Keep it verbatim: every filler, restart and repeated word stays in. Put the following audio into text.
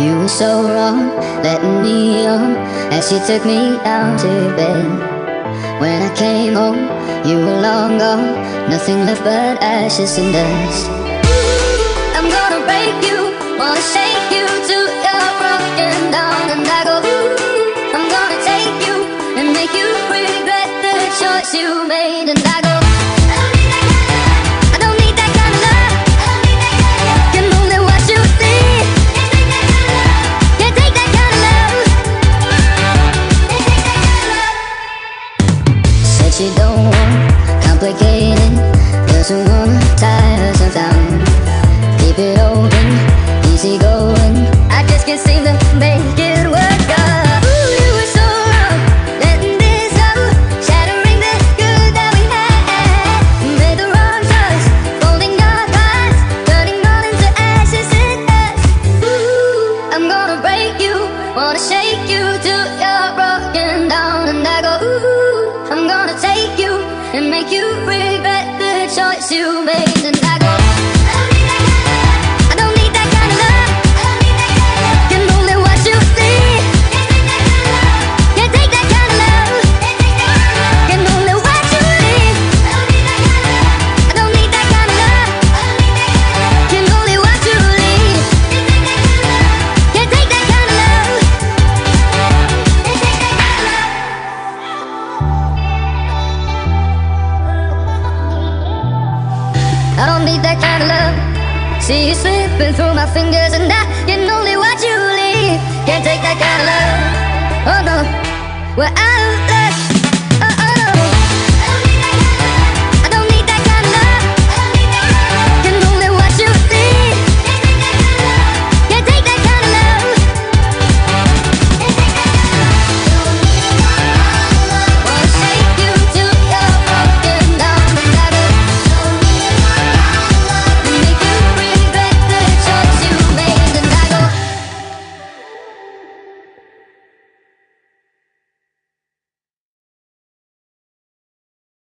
You were so wrong, letting me on, as you took me out to bed. When I came home, you were long gone, nothing left but ashes and dust. Ooh, I'm gonna break you, wanna shake you to your broken down, and I go, ooh, I'm gonna take you, and make you regret the choice you made, and I go. You don't want complicated, doesn't wanna tie herself down. Keep it open, easy going. I just can't seem to make it work out. Ooh, you were so wrong, letting this go, shattering the good that we had. Made the wrong choice, folding our hearts, turning all into ashes and dust. Ooh, I'm gonna break you, wanna shake you to your broken down, and I go, ooh. I'm gonna take you and make you regret the choice you made, and I go. I don't need that kind of love. See you slipping through my fingers, and I can only watch you leave. Can't take that kind of love. Oh no, we're out of luck.